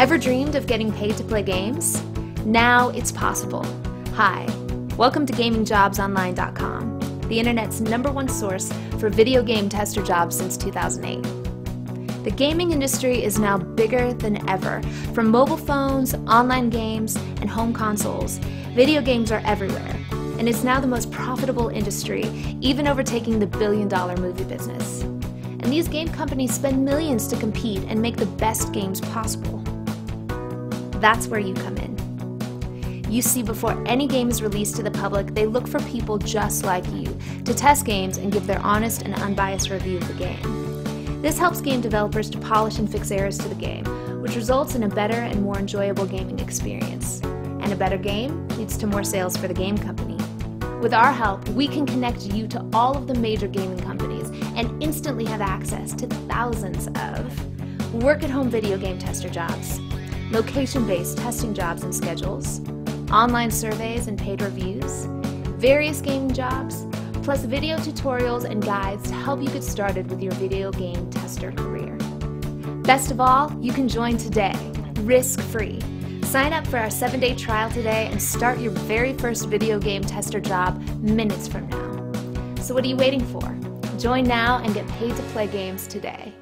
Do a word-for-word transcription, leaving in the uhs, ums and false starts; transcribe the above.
Ever dreamed of getting paid to play games? Now it's possible. Hi, welcome to Gaming Jobs Online dot com, the internet's number one source for video game tester jobs since two thousand eight. The gaming industry is now bigger than ever. From mobile phones, online games, and home consoles, video games are everywhere. And it's now the most profitable industry, even overtaking the billion-dollar movie business. And these game companies spend millions to compete and make the best games possible. That's where you come in. You see, before any game is released to the public, they look for people just like you to test games and give their honest and unbiased review of the game. This helps game developers to polish and fix errors to the game, which results in a better and more enjoyable gaming experience. And a better game leads to more sales for the game company. With our help, we can connect you to all of the major gaming companies and instantly have access to thousands of work-at-home video game tester jobs, location-based testing jobs and schedules, online surveys and paid reviews, various gaming jobs, plus video tutorials and guides to help you get started with your video game tester career. Best of all, you can join today, risk-free. Sign up for our seven-day trial today and start your very first video game tester job minutes from now. So what are you waiting for? Join now and get paid to play games today.